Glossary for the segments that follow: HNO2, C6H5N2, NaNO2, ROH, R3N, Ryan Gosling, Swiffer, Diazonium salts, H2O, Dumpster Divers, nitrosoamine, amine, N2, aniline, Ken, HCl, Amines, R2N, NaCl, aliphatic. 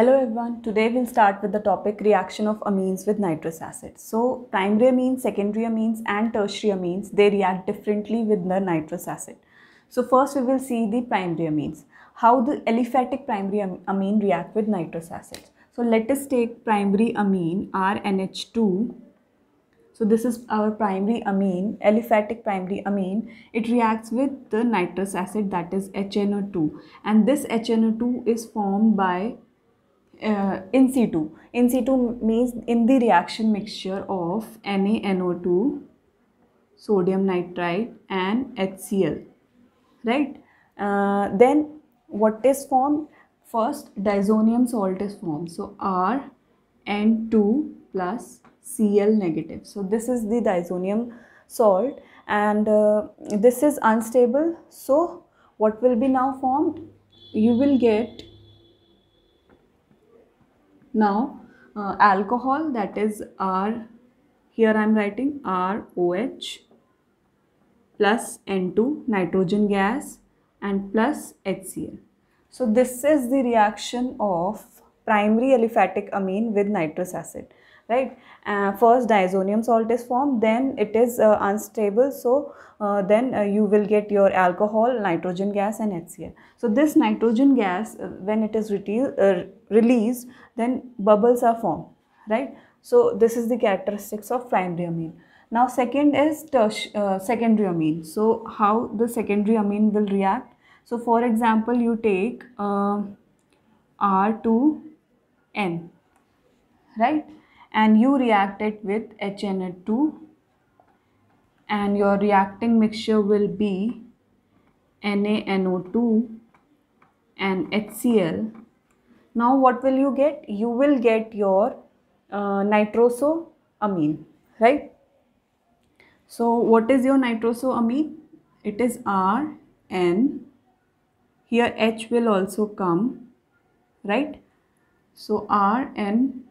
Hello everyone, today we'll start with the topic reaction of amines with nitrous acid. So primary amines, secondary amines and tertiary amines, they react differently with the nitrous acid. So first we will see the primary amines, how the aliphatic primary amine react with nitrous acid. So let us take primary amine RNH2. So this is our primary amine, aliphatic primary amine. It reacts with the nitrous acid, that is HNO2, and this HNO2 is formed by in situ. In situ means in the reaction mixture of NaNO2, sodium nitrite and HCl, right? Then what is formed? First, disonium salt is formed. So R N2 plus Cl negative. So this is the disonium salt, and this is unstable. So what will be now formed? You will get now alcohol, that is R, here I am writing ROH plus N2, nitrogen gas, and plus HCl. So this is the reaction of primary aliphatic amine with nitrous acid, right? First disonium salt is formed, then it is unstable, so then you will get your alcohol, nitrogen gas and HCl. So this nitrogen gas, when it is released, then bubbles are formed, right? So this is the characteristics of primary amine. Now second is secondary amine. So how the secondary amine will react? So for example, you take R2N, right, and you react it with HNO2, and your reacting mixture will be NaNO2 and HCl. Now what will you get? You will get your nitrosoamine, right? So what is your nitrosoamine? It is RN. Here H will also come, right? So RN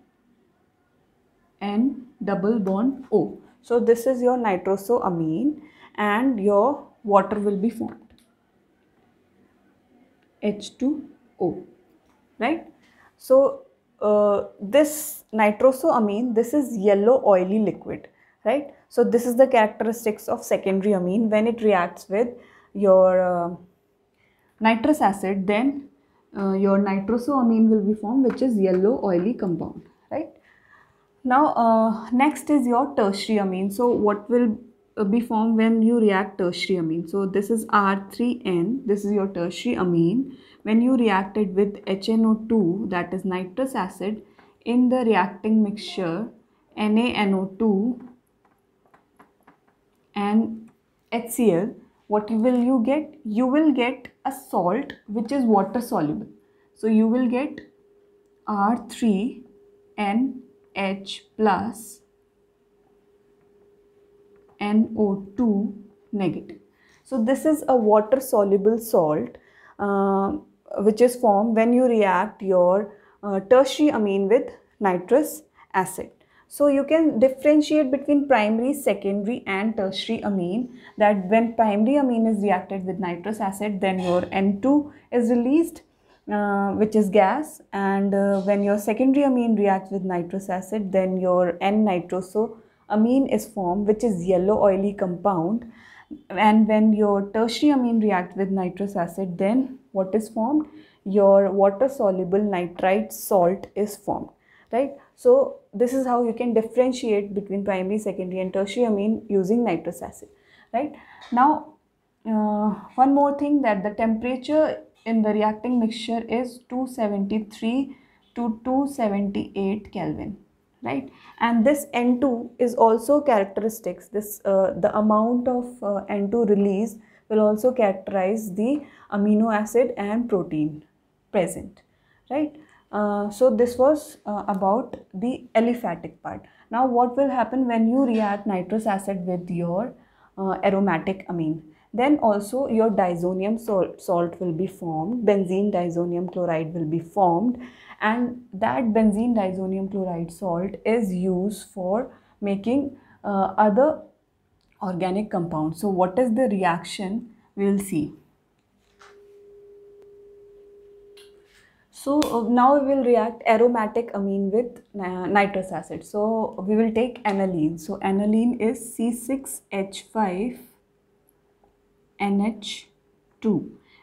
and double bond O. So this is your nitrosoamine, and your water will be formed, H2O, right? So this nitrosoamine, this is yellow oily liquid, right? So this is the characteristics of secondary amine. When it reacts with your nitrous acid, then your nitrosoamine will be formed, which is yellow oily compound, right? Now next is your tertiary amine. So what will be formed when you react tertiary amine? So this is R3N, this is your tertiary amine. When you react it with HNO2, that is nitrous acid, in the reacting mixture NaNO2 and HCl, what will you get? You will get a salt which is water soluble. So you will get R3N H plus NO2 negative. So this is a water soluble salt which is formed when you react your tertiary amine with nitrous acid. So you can differentiate between primary, secondary and tertiary amine, that when primary amine is reacted with nitrous acid, then your N2 is released, which is gas, and when your secondary amine reacts with nitrous acid, then your N-nitrosoamine is formed, which is yellow oily compound. And when your tertiary amine reacts with nitrous acid, then what is formed? Your water soluble nitrite salt is formed, right? So this is how you can differentiate between primary, secondary and tertiary amine using nitrous acid, right? Now one more thing, that the temperature in the reacting mixture is 273 to 278 Kelvin, right? And this N2 is also characteristics, this the amount of N2 release will also characterize the amino acid and protein present, right? So this was about the aliphatic part. Now what will happen when you react nitrous acid with your aromatic amine? Then also your disonium salt will be formed, benzene disonium chloride will be formed, and that benzene disonium chloride salt is used for making other organic compounds. So what is the reaction? We will see. So now we will react aromatic amine with nitrous acid. So we will take aniline. So aniline is C6H5NH2.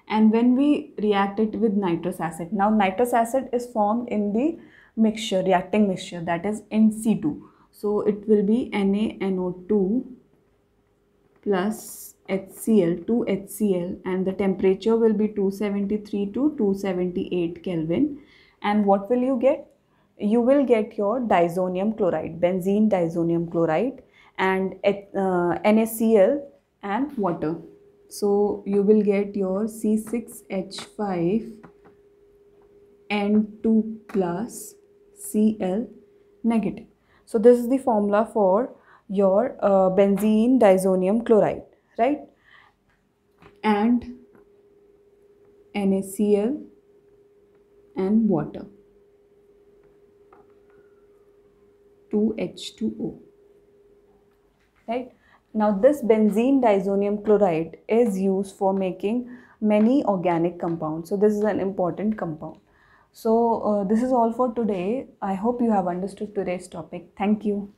And when we react it with nitrous acid, now nitrous acid is formed in the mixture, reacting mixture, that is in C2. So it will be NaNO2 plus HCl, 2HCl, and the temperature will be 273 to 278 Kelvin. And what will you get? You will get your disonium chloride, benzene disonium chloride, and NaCl and water. So you will get your C6H5N2 plus Cl negative. So this is the formula for your benzene disonium chloride, right? And NaCl and water, 2H2O, right? Now this benzene disonium chloride is used for making many organic compounds. So this is an important compound. So this is all for today. I hope you have understood today's topic. Thank you.